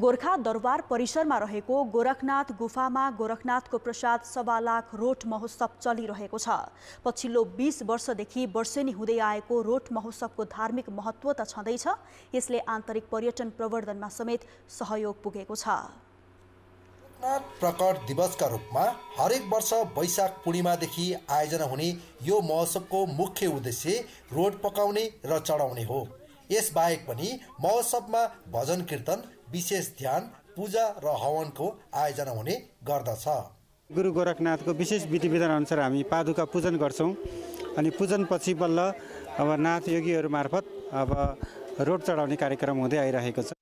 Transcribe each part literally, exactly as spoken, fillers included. गोरखा दरबार परिसर में रहेको गोरखनाथ गुफा में गोरखनाथ को प्रसाद सवा लाख रोट महोत्सव चलिरहेको छ। पछिल्लो बीस वर्षदेखि वर्षेनी हुँदै आएको रोट महोत्सव को धार्मिक महत्व त छँदै छ, यसले आन्तरिक पर्यटन प्रवर्धन में समेत सहयोग पुगेको छ। गोरखनाथ प्रकट दिवस का रूप में हरेक वर्ष वैशाख पूर्णिमादेखि आयोजना हुने यो महोत्सव को मुख्य उद्देश्य रोट पकाउने र चढाउने हो। यस बाहेक पनि महोत्सवमा भजन कीर्तन, विशेष ध्यान, पूजा र हवनको आयोजना हुने गर्दछ। गुरु गोरखनाथको विशेष विधिविधान अनुसार हामी पादुका पूजन गर्छौं अनि पूजन पछि बल्ल अब नाथ योगीहरु मार्फत अब रोट चढाउने कार्यक्रम हुँदै आइरहेको छ।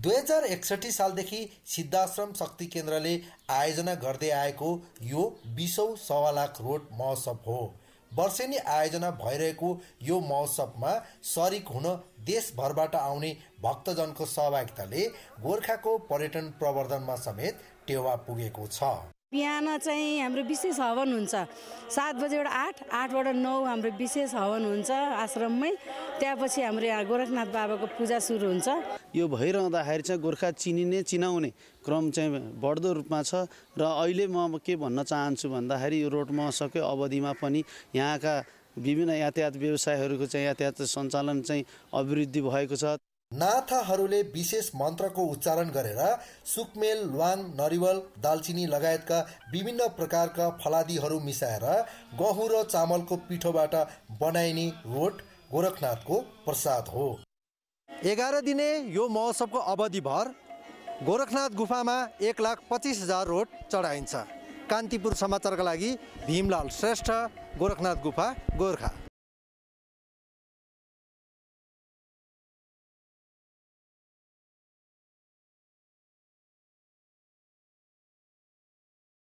दुई हजार एकसट्ठी सालदेखि सिद्धाश्रम शक्ति केन्द्रले आयोजना गर्दै आएको यो बीसौं सवा लाख रोट महोत्सव हो। वर्षेनी आयोजना भइरहेको यो महोत्सवमा सरिक हुन देशभरबाट आउने भक्तजनको सहभागिताले गोरखाको पर्यटन प्रवर्धनमा समेत टेवा पुगेको छ। बिहान चाहिँ हाम्रो विशेष हवन हुन्छ, सात बजेबाट आठ आठबाट नौ हाम्रो विशेष हवन हुन्छ आश्रममै। त्यसपछि हाम्रो यहाँ गोरखनाथ बाबाको पूजा सुरु हुन्छ। यो भइरहँदाखेरि चाहिँ गोर्खा चिनिने चिनाउने क्रम चाहिँ बढ्दो रूपमा छ र अहिले म के भन्न चाहन्छु भन्दाखेरि यो रोट महोत्सवकै अवधिमा पनि यहाँका विभिन्न यातायात व्यवसायहरूको चाहिँ यातायात सञ्चालन चाहिँ अभिवृद्धि भएको छ। नाथाहरूले विशेष मंत्र को उच्चारण गरेर सुकमेल, ल्वाङ, नरिवल, दालचिनी लगायत का विभिन्न प्रकार का फलादीहरू मिसाएर गहुँ र चामल को पिठोबाट बनाइने रोट गोरखनाथ को प्रसाद हो। एघार दिने यो महोत्सव को अवधिभर गोरखनाथ गुफा में एक लाख पच्चीस हजार रोट चढ़ाइन्छ। कांतिपुर समाचार का लागि भीमलाल श्रेष्ठ, गोरखनाथ गुफा, गोरखा।